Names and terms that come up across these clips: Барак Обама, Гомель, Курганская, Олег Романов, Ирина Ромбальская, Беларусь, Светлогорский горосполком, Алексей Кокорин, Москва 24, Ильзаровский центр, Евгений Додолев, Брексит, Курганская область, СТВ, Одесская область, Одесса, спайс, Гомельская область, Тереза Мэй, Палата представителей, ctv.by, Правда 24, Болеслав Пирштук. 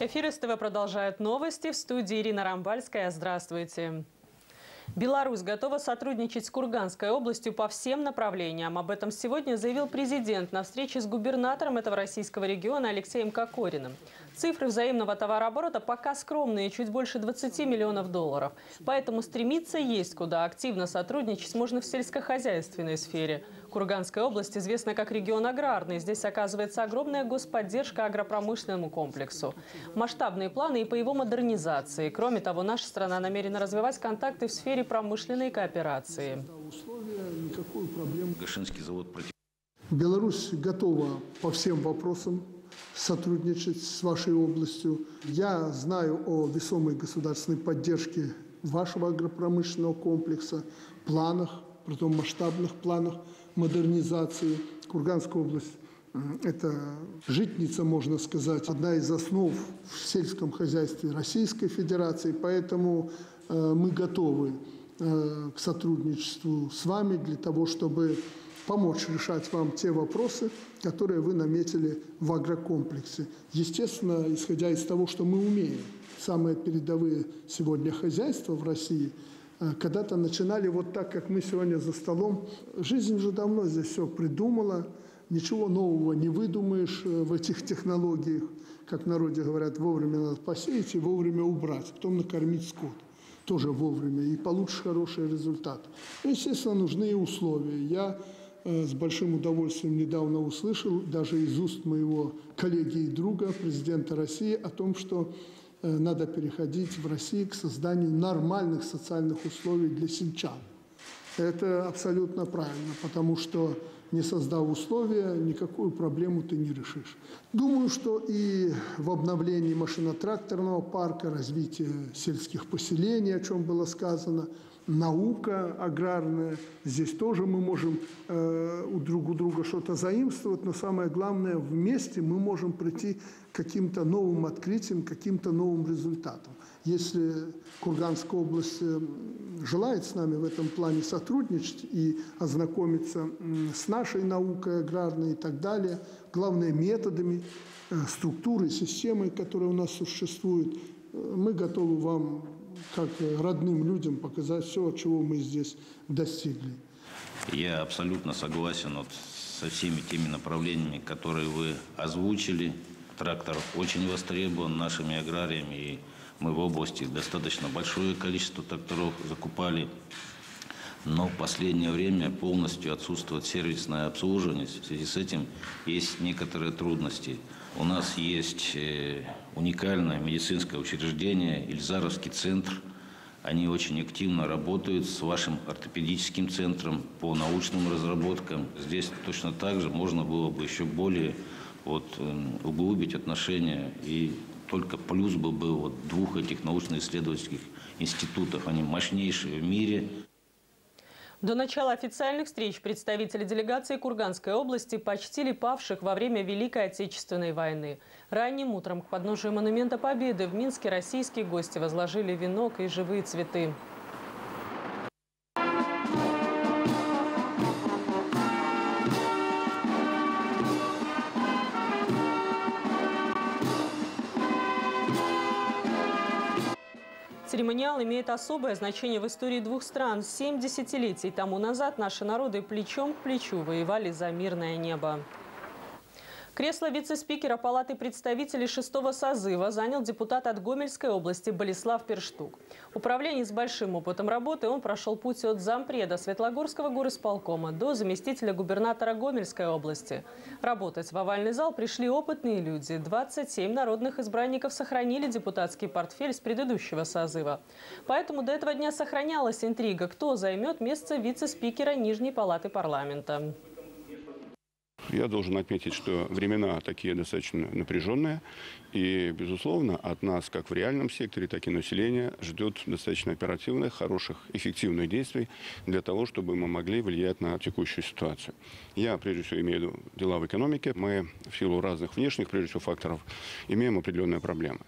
Эфир СТВ продолжает новости. В студии Ирина Ромбальская. Здравствуйте. Беларусь готова сотрудничать с Курганской областью по всем направлениям. Об этом сегодня заявил президент на встрече с губернатором этого российского региона Алексеем Кокориным. Цифры взаимного товарооборота пока скромные, чуть больше 20 миллионов долларов. Поэтому стремиться есть куда. Активно сотрудничать можно в сельскохозяйственной сфере. Курганская область известна как регион аграрный. Здесь оказывается огромная господдержка агропромышленному комплексу. Масштабные планы и по его модернизации. Кроме того, наша страна намерена развивать контакты в сфере промышленной кооперации. Беларусь готова по всем вопросам сотрудничать с вашей областью. Я знаю о весомой государственной поддержке вашего агропромышленного комплекса, планах, притом масштабных планах модернизации. Курганская область – это житница, можно сказать, одна из основ в сельском хозяйстве Российской Федерации, поэтому мы готовы к сотрудничеству с вами для того, чтобы помочь решать вам те вопросы, которые вы наметили в агрокомплексе. Естественно, исходя из того, что мы умеем. Самые передовые сегодня хозяйства в России – когда-то начинали вот так, как мы сегодня за столом. Жизнь уже давно здесь все придумала, ничего нового не выдумаешь в этих технологиях. Как в народе говорят, вовремя надо посеять и вовремя убрать, потом накормить скот. Тоже вовремя, и получишь хороший результат. Естественно, нужны условия. Я с большим удовольствием недавно услышал, даже из уст моего коллеги и друга, президента России, о том, что надо переходить в России к созданию нормальных социальных условий для сельчан. Это абсолютно правильно, потому что не создав условия, никакую проблему ты не решишь. Думаю, что и в обновлении машино-тракторного парка, развитии сельских поселений, о чем было сказано, наука аграрная, здесь тоже мы можем друг у друга что-то заимствовать, но самое главное, вместе мы можем прийти к каким-то новым открытиям, к каким-то новым результатам. Если Курганская область желает с нами в этом плане сотрудничать и ознакомиться с нашей наукой аграрной и так далее, главное, методами, структурой, системой, которая у нас существует, мы готовы вам, как родным людям, показать все, чего мы здесь достигли. Я абсолютно согласен со всеми теми направлениями, которые вы озвучили. Трактор очень востребован нашими аграриями, и мы в области достаточно большое количество тракторов закупали. Но в последнее время полностью отсутствует сервисное обслуживание. В связи с этим есть некоторые трудности. У нас есть уникальное медицинское учреждение, Ильзаровский центр. Они очень активно работают с вашим ортопедическим центром по научным разработкам. Здесь точно так же можно было бы еще более углубить отношения. И только плюс бы был двух этих научно-исследовательских институтов. Они мощнейшие в мире. До начала официальных встреч представители делегации Курганской области почтили павших во время Великой Отечественной войны. Ранним утром к подножию монумента Победы в Минске российские гости возложили венок и живые цветы. Церемониал имеет особое значение в истории двух стран. 7 десятилетий тому назад наши народы плечом к плечу воевали за мирное небо. Кресло вице-спикера Палаты представителей 6-го созыва занял депутат от Гомельской области Болеслав Пирштук. Управленец с большим опытом работы, он прошел путь от зампреда Светлогорского горосполкома до заместителя губернатора Гомельской области. Работать в овальный зал пришли опытные люди. 27 народных избранников сохранили депутатский портфель с предыдущего созыва. Поэтому до этого дня сохранялась интрига, кто займет место вице-спикера Нижней палаты парламента. Я должен отметить, что времена такие достаточно напряженные, и, безусловно, от нас, как в реальном секторе, так и населения, ждет достаточно оперативных, хороших, эффективных действий для того, чтобы мы могли влиять на текущую ситуацию. Я, прежде всего, имею в виду дела в экономике. Мы в силу разных внешних, прежде всего, факторов имеем определенные проблемы.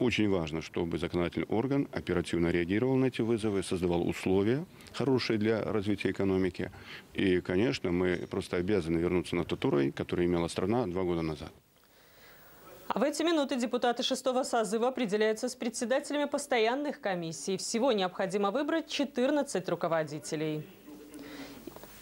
Очень важно, чтобы законодательный орган оперативно реагировал на эти вызовы, создавал условия хорошие для развития экономики. И, конечно, мы просто обязаны вернуться на тот уровень, который имела страна 2 года назад. А в эти минуты депутаты 6-го созыва определяются с председателями постоянных комиссий. Всего необходимо выбрать 14 руководителей.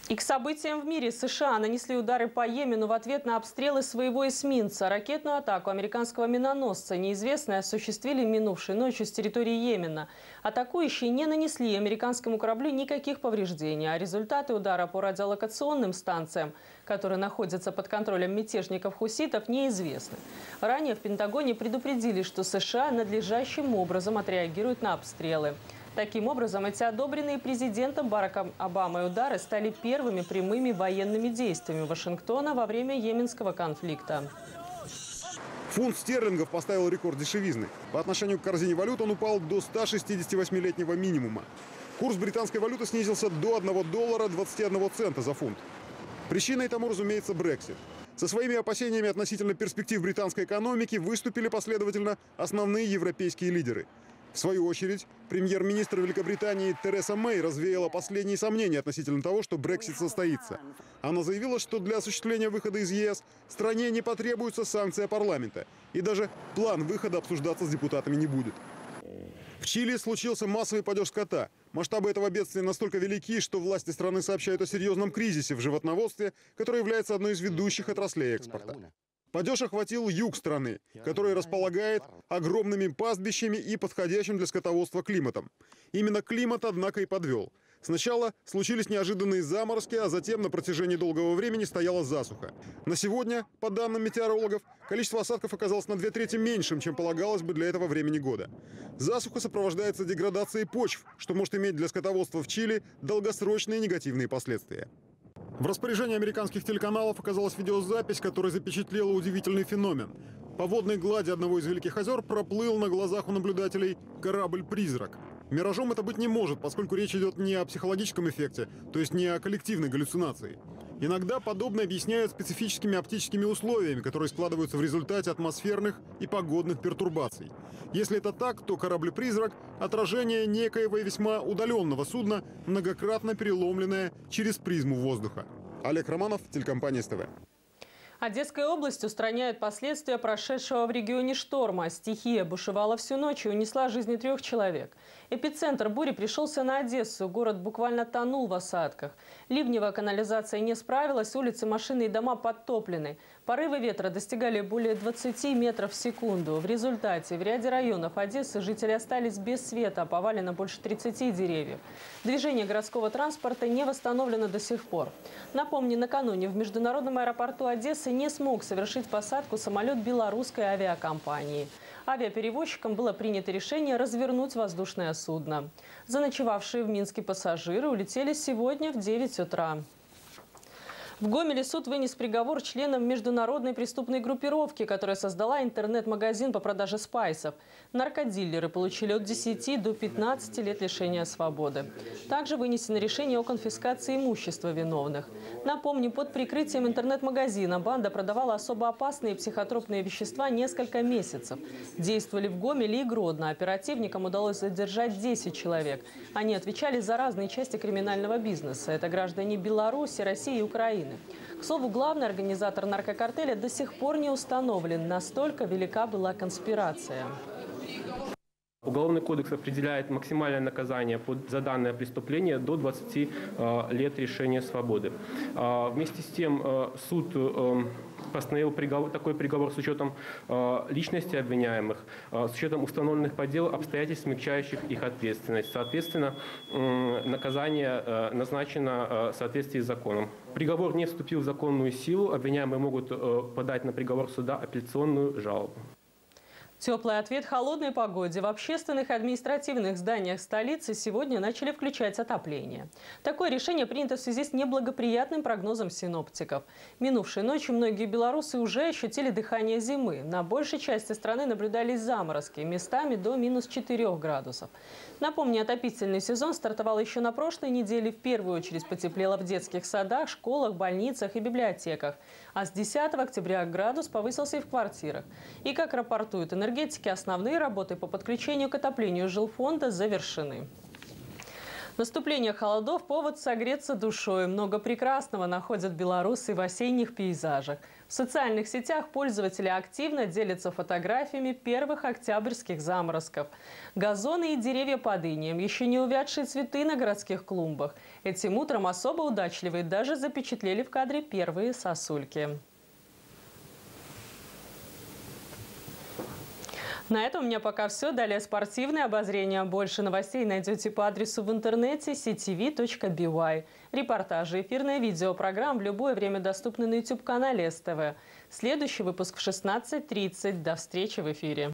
И к событиям в мире. США нанесли удары по Йемену в ответ на обстрелы своего эсминца. Ракетную атаку американского миноносца неизвестные осуществили минувшей ночью с территории Йемена. Атакующие не нанесли американскому кораблю никаких повреждений, а результаты удара по радиолокационным станциям, которые находятся под контролем мятежников-хуситов, неизвестны. Ранее в Пентагоне предупредили, что США надлежащим образом отреагируют на обстрелы. Таким образом, эти одобренные президентом Бараком Обамой удары стали первыми прямыми военными действиями Вашингтона во время йеменского конфликта. Фунт стерлингов поставил рекорд дешевизны. По отношению к корзине валют он упал до 168-летнего минимума. Курс британской валюты снизился до $1.21 за фунт. Причиной тому, разумеется, Брексит. Со своими опасениями относительно перспектив британской экономики выступили последовательно основные европейские лидеры. В свою очередь, премьер-министр Великобритании Тереза Мэй развеяла последние сомнения относительно того, что Брексит состоится. Она заявила, что для осуществления выхода из ЕС стране не потребуется санкция парламента. И даже план выхода обсуждаться с депутатами не будет. В Чили случился массовый падеж скота. Масштабы этого бедствия настолько велики, что власти страны сообщают о серьезном кризисе в животноводстве, который является одной из ведущих отраслей экспорта. Падеж охватил юг страны, который располагает огромными пастбищами и подходящим для скотоводства климатом. Именно климат, однако, и подвел. Сначала случились неожиданные заморозки, а затем на протяжении долгого времени стояла засуха. На сегодня, по данным метеорологов, количество осадков оказалось на 2/3 меньшим, чем полагалось бы для этого времени года. Засуха сопровождается деградацией почв, что может иметь для скотоводства в Чили долгосрочные негативные последствия. В распоряжении американских телеканалов оказалась видеозапись, которая запечатлела удивительный феномен. По водной глади одного из Великих озер проплыл на глазах у наблюдателей корабль-призрак. Миражом это быть не может, поскольку речь идет не о психологическом эффекте, то есть не о коллективной галлюцинации. Иногда подобное объясняют специфическими оптическими условиями, которые складываются в результате атмосферных и погодных пертурбаций. Если это так, то корабль-призрак – отражение некоего и весьма удаленного судна, многократно переломленное через призму воздуха. Олег Романов, телекомпания СТВ. Одесская область устраняет последствия прошедшего в регионе шторма. Стихия бушевала всю ночь и унесла жизни 3 человек. Эпицентр бури пришелся на Одессу. Город буквально тонул в осадках. Ливневая канализация не справилась, улицы, машины и дома подтоплены. Порывы ветра достигали более 20 метров в секунду. В результате в ряде районов Одессы жители остались без света, повалено больше 30 деревьев. Движение городского транспорта не восстановлено до сих пор. Напомню, накануне в международном аэропорту Одессы не смог совершить посадку самолет белорусской авиакомпании. Авиаперевозчикам было принято решение развернуть воздушное судно. Заночевавшие в Минске пассажиры улетели сегодня в 9 утра. В Гомеле суд вынес приговор членам международной преступной группировки, которая создала интернет-магазин по продаже спайсов. Наркодилеры получили от 10 до 15 лет лишения свободы. Также вынесено решение о конфискации имущества виновных. Напомню, под прикрытием интернет-магазина банда продавала особо опасные психотропные вещества несколько месяцев. Действовали в Гомеле и Гродно. Оперативникам удалось задержать 10 человек. Они отвечали за разные части криминального бизнеса. Это граждане Беларуси, России и Украины. К слову, главный организатор наркокартеля до сих пор не установлен. Настолько велика была конспирация. Уголовный кодекс определяет максимальное наказание за данное преступление до 20 лет лишения свободы. Вместе с тем суд постановил такой приговор с учетом личности обвиняемых, с учетом установленных по делу обстоятельств, смягчающих их ответственность. Соответственно, наказание назначено в соответствии с законом. Приговор не вступил в законную силу. Обвиняемые могут подать на приговор суда апелляционную жалобу. Теплый ответ холодной погоде. В общественных и административных зданиях столицы сегодня начали включать отопление. Такое решение принято в связи с неблагоприятным прогнозом синоптиков. Минувшей ночью многие белорусы уже ощутили дыхание зимы. На большей части страны наблюдались заморозки, местами до -4 градусов. Напомню, отопительный сезон стартовал еще на прошлой неделе. В первую очередь потеплело в детских садах, школах, больницах и библиотеках. А с 10 октября градус повысился и в квартирах. И, как рапортуют энергетики, основные работы по подключению к отоплению жилфонда завершены. Наступление холодов – повод согреться душой. Много прекрасного находят белорусы в осенних пейзажах. В социальных сетях пользователи активно делятся фотографиями первых октябрьских заморозков. Газоны и деревья под инеем, еще не увядшие цветы на городских клумбах. Этим утром особо удачливые даже запечатлели в кадре первые сосульки. На этом у меня пока все. Далее спортивное обозрение. Больше новостей найдете по адресу в интернете ctv.by. Репортажи, эфирные видеопрограммы в любое время доступны на YouTube-канале СТВ. Следующий выпуск в 16:30. До встречи в эфире.